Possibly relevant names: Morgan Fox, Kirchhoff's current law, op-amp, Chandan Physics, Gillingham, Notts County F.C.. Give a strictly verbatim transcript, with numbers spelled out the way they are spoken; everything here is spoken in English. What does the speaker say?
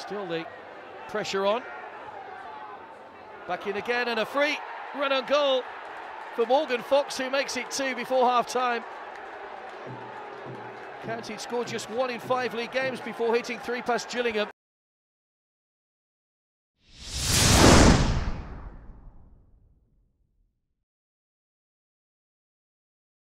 Still the pressure on. Back in again, and a free run on goal for Morgan Fox, who makes it two before half-time. County scored just one in five league games before hitting three past Gillingham.